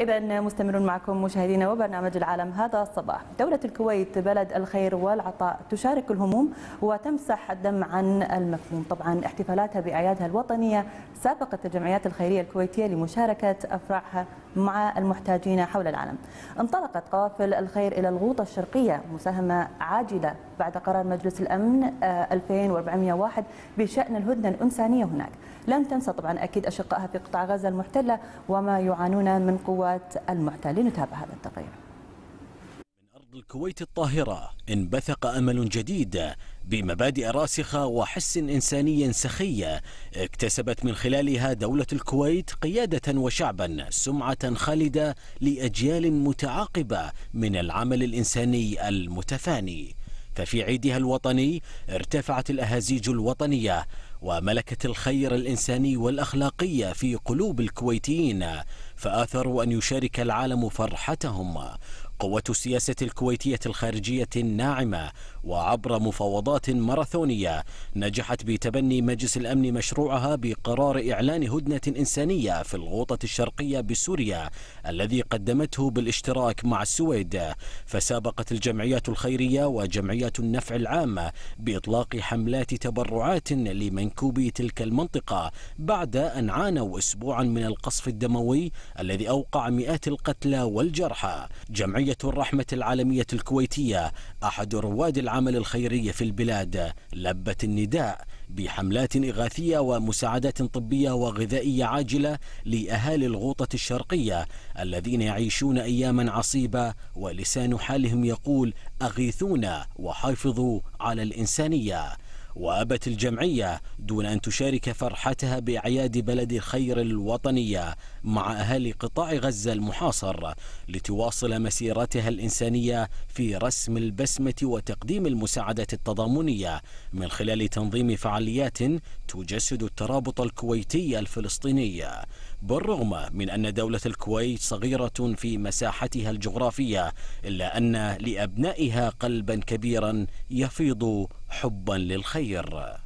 إذا مستمرون معكم مشاهدينا وبرنامج العالم هذا الصباح. دولة الكويت بلد الخير والعطاء، تشارك الهموم وتمسح الدم عن المكتوم. طبعا احتفالاتها بأعيادها الوطنية سابقت الجمعيات الخيرية الكويتية لمشاركة أفراحها مع المحتاجين حول العالم. انطلقت قوافل الخير إلى الغوطة الشرقية، مساهمة عاجلة بعد قرار مجلس الأمن 2401 بشأن الهدنة الإنسانية هناك. لم تنسى طبعا أكيد أشقائها في قطاع غزة المحتلة وما يعانون من قوات المحتل. لنتابع هذا التقرير. من أرض الكويت الطاهرة انبثق أمل جديد بمبادئ راسخة وحس إنساني سخي اكتسبت من خلالها دولة الكويت قيادة وشعبا سمعة خالدة لأجيال متعاقبة من العمل الإنساني المتفاني. ففي عيدها الوطني ارتفعت الأهازيج الوطنية وملكت الخير الإنساني والأخلاقية في قلوب الكويتيين، فآثروا أن يشارك العالم فرحتهم. قوة السياسة الكويتية الخارجية الناعمة وعبر مفاوضات ماراثونية نجحت بتبني مجلس الأمن مشروعها بقرار إعلان هدنة إنسانية في الغوطة الشرقية بسوريا الذي قدمته بالاشتراك مع السويد. فسابقت الجمعيات الخيرية وجمعيات النفع العام بإطلاق حملات تبرعات لمنكوبي تلك المنطقة بعد أن عانوا أسبوعا من القصف الدموي الذي أوقع مئات القتلى والجرحى. جمعية الرحمة العالمية الكويتية أحد رواد العمل الخيري في البلاد لبت النداء بحملات إغاثية ومساعدات طبية وغذائية عاجلة لأهالي الغوطة الشرقية الذين يعيشون أياما عصيبة ولسان حالهم يقول أغيثونا وحافظوا على الإنسانية. وأبت الجمعية دون أن تشارك فرحتها بأعياد بلد الخير الوطنية مع أهالي قطاع غزة المحاصر لتواصل مسيرتها الإنسانية في رسم البسمة وتقديم المساعدات التضامنية من خلال تنظيم فعاليات تجسد الترابط الكويتي الفلسطيني. بالرغم من أن دولة الكويت صغيرة في مساحتها الجغرافية، إلا أن لأبنائها قلبا كبيرا يفيض حبا للخير.